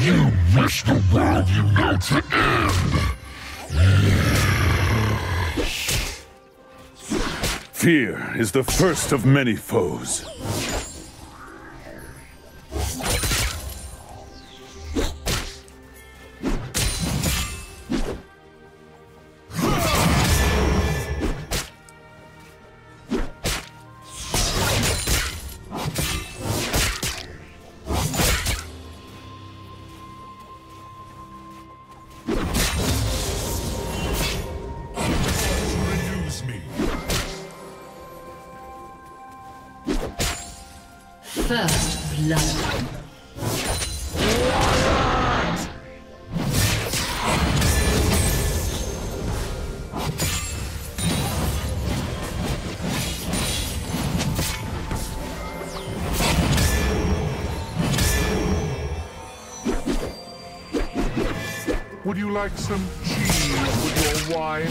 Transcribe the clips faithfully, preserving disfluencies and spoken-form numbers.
You wish the world you know to end. Fear is the first of many foes. First blood. Would you like some cheese with your wine?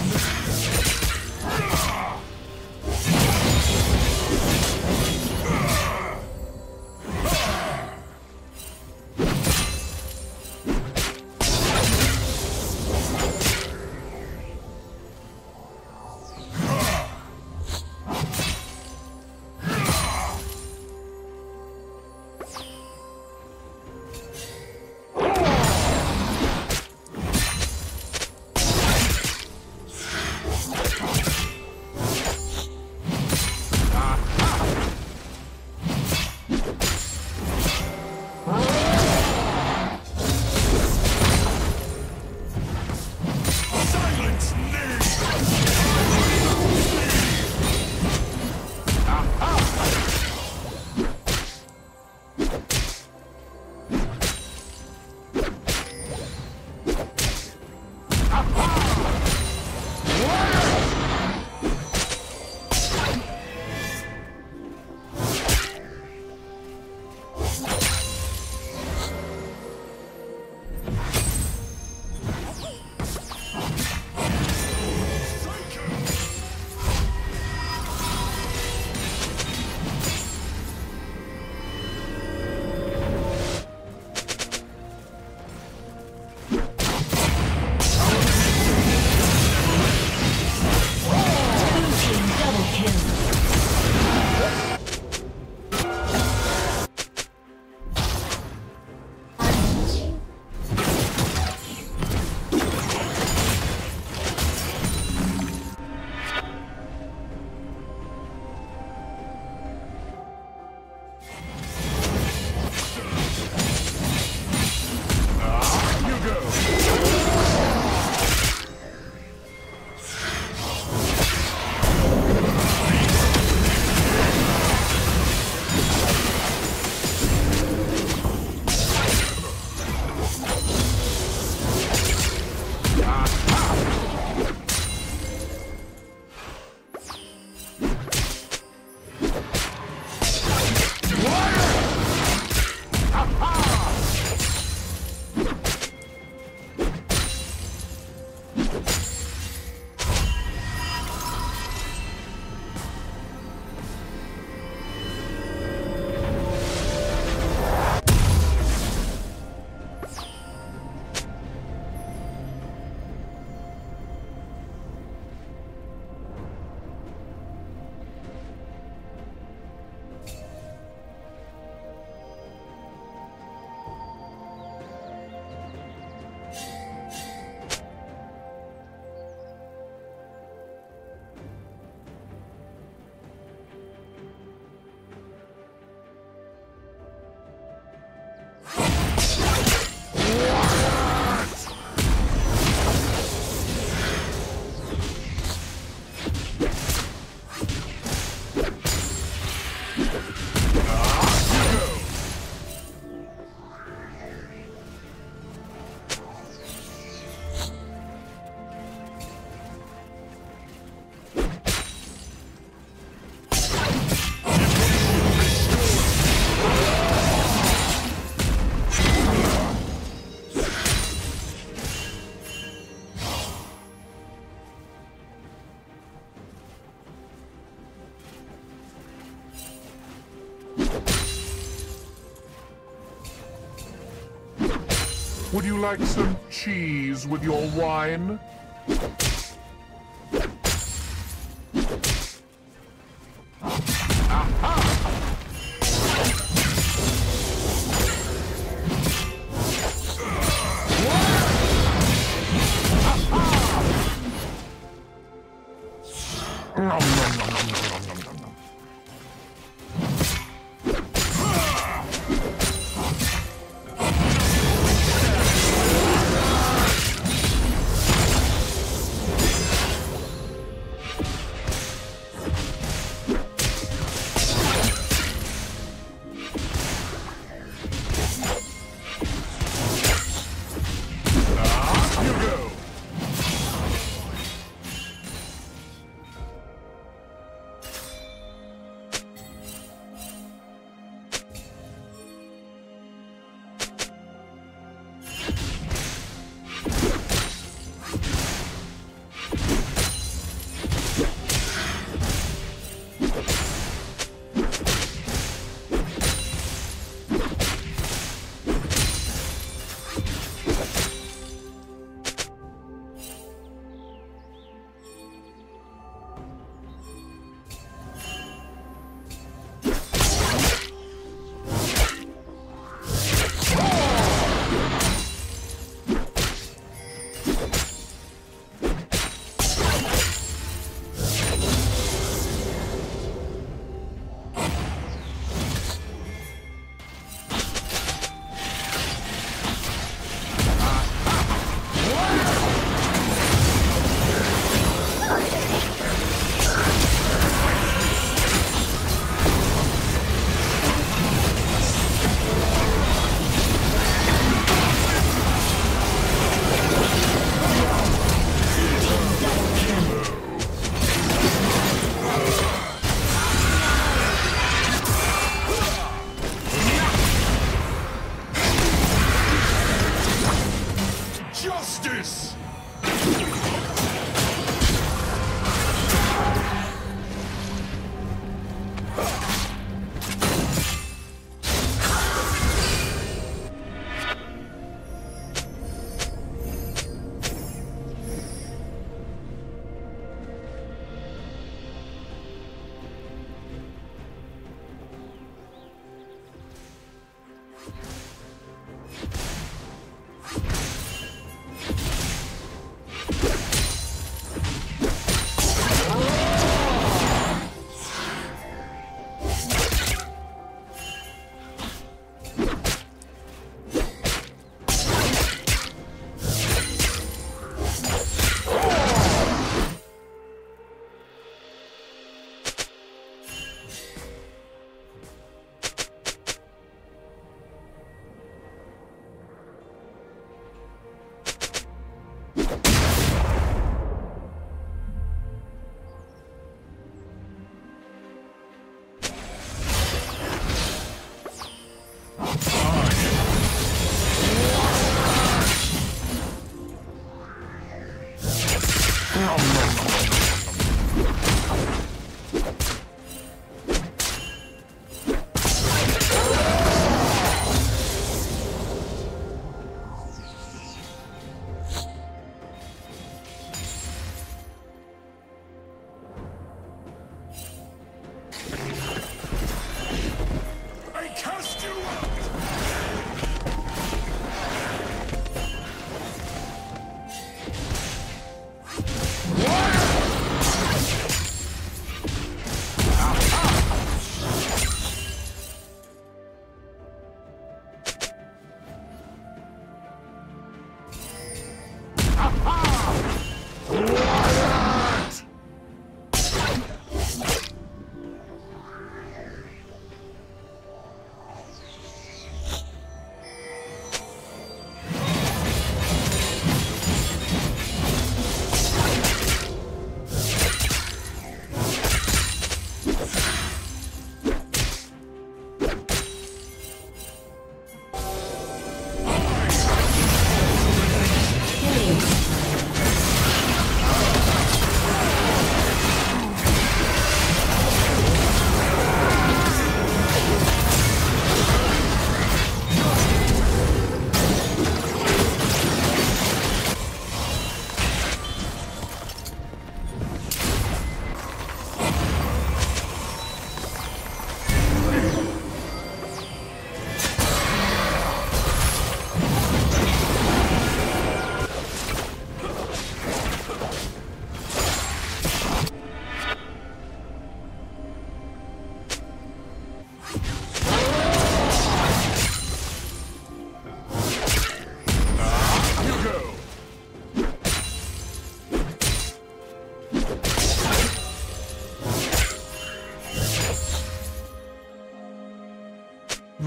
Would you like some cheese with your wine? Thank you.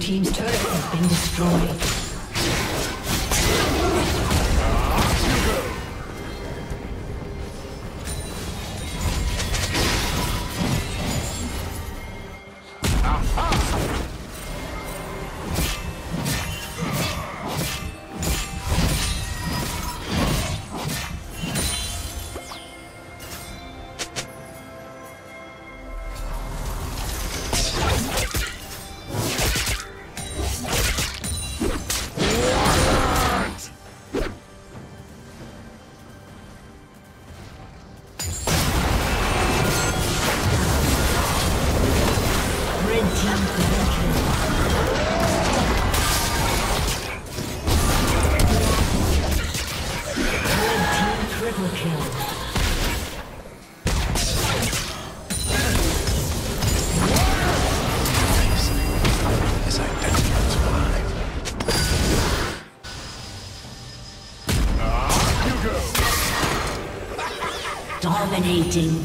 Team's turret has been destroyed. Dominating.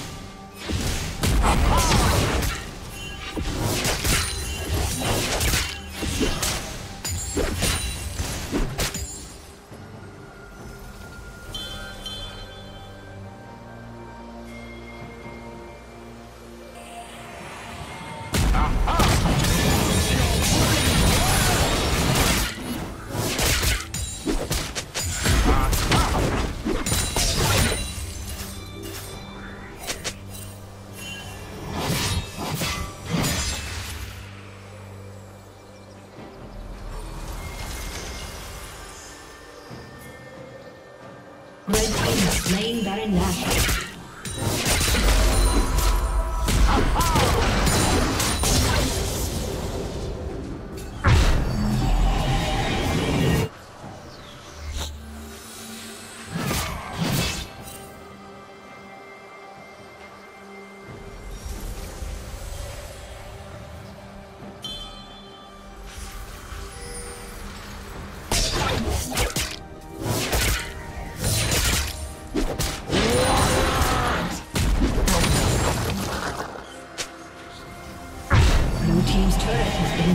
Slain Baron Nashor.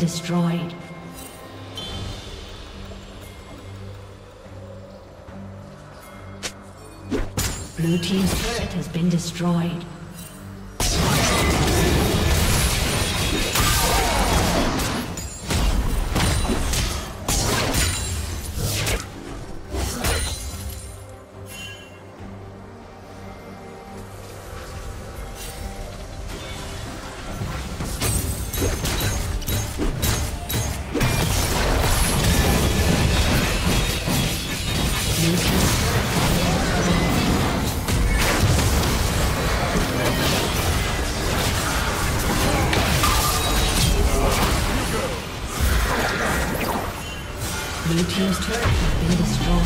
Destroyed. Blue team's turret has been destroyed. Blue team's turret has been destroyed.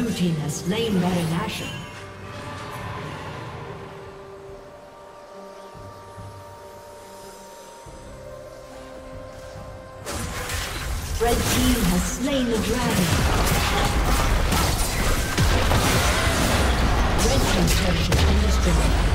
Blue team has slain Baron Nashor. Red team has slain the dragon. Red team's turret has been destroyed.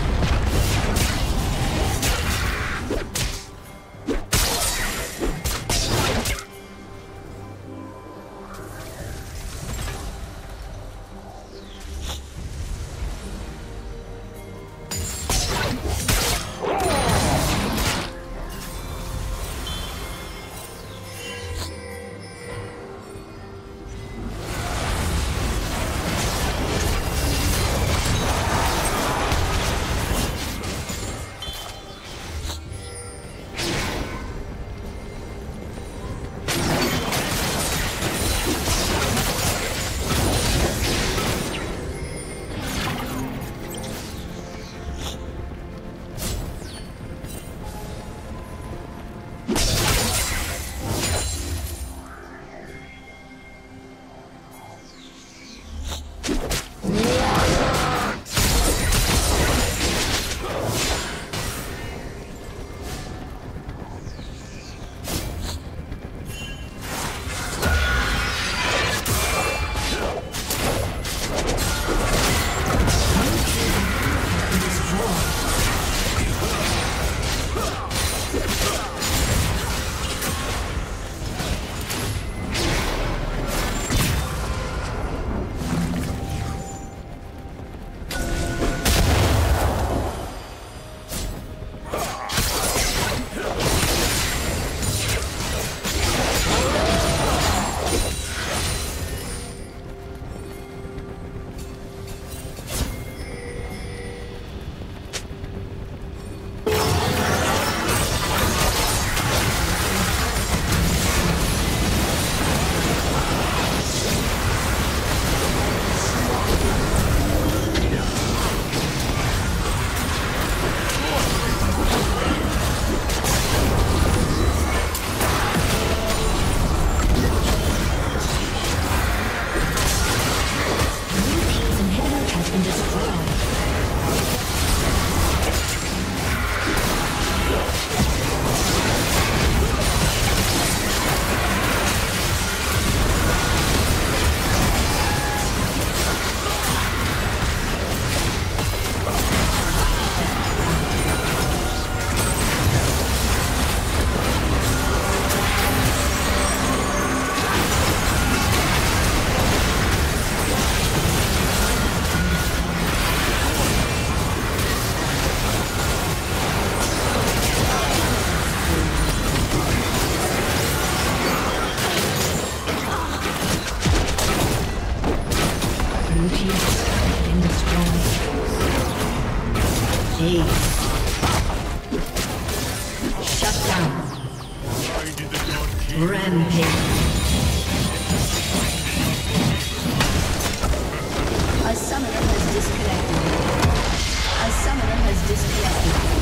A summoner has disconnected. A summoner has disconnected.